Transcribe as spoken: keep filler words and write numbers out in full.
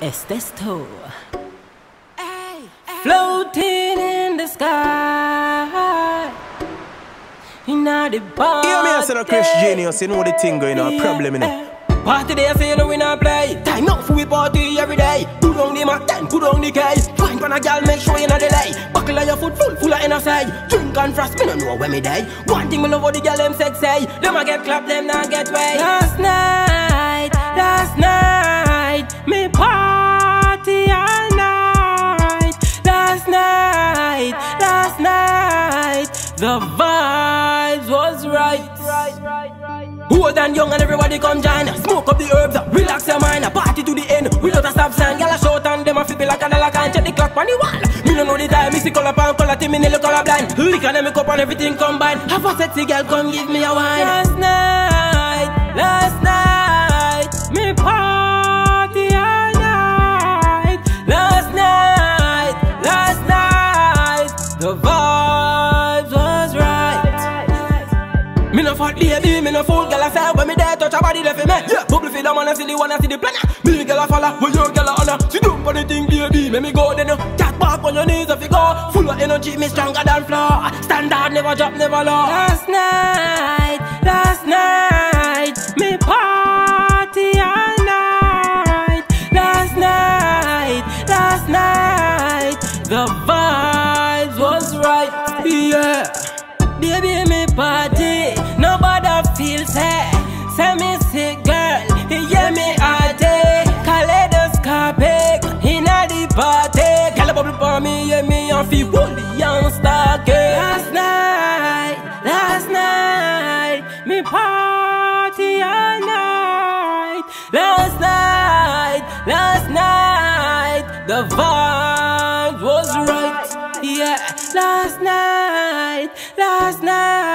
Estesto. Hey, hey. Floating in the sky. In the party. Hear me, I said, Chris Genius, you know the thing going on, problem in it. Party day, I say, no, we not play. Time out for we party every day. Put down the mat, then put down the case. Find on a girl, make sure you not delay. Buckle on your foot, full, full of N S A. Drink and frost, me no know where me day. One thing me love how the girl them sex say. Them a get clap, them not get way. Last night, last night, me party all night. Last night, last night, the vibes was right. Old and young and everybody come join. Smoke up the herbs, relax your mind. Party to the end, without a stop sign. Y'all a shout and them a flip it like a dollar. Can't check the clock on the wall. Me no know the time, me see color pan color till me nearly color blind. Lick and make up and everything combined. Have a sexy girl, come give me a wine. Last night, last night, me party all night. Last night, last night, the vibes was right. Me no fought baby. Me no fool, girl, I say when me there, touch her body, left me. Yeah, bubble feel the man, I see the one, I see the planner. Me girl, I follow, well, your girl, I honor. She do funny thing, baby, make me go, then you cat back on your knees, if you go. Full of energy, me stronger than floor. Standard, never drop, never low. Last night, last night, me party all night. Last night, last night, the vibes was right, yeah. Baby, me party. Feel sad, say me sick girl, he hear me all day. Kaleidoscopic, in a deep party. Girl bubble for me, hear me and feel woolly and stocky. Last night, last night, me party all night. Last night, last night, the vibe was right. Yeah, last night, last night.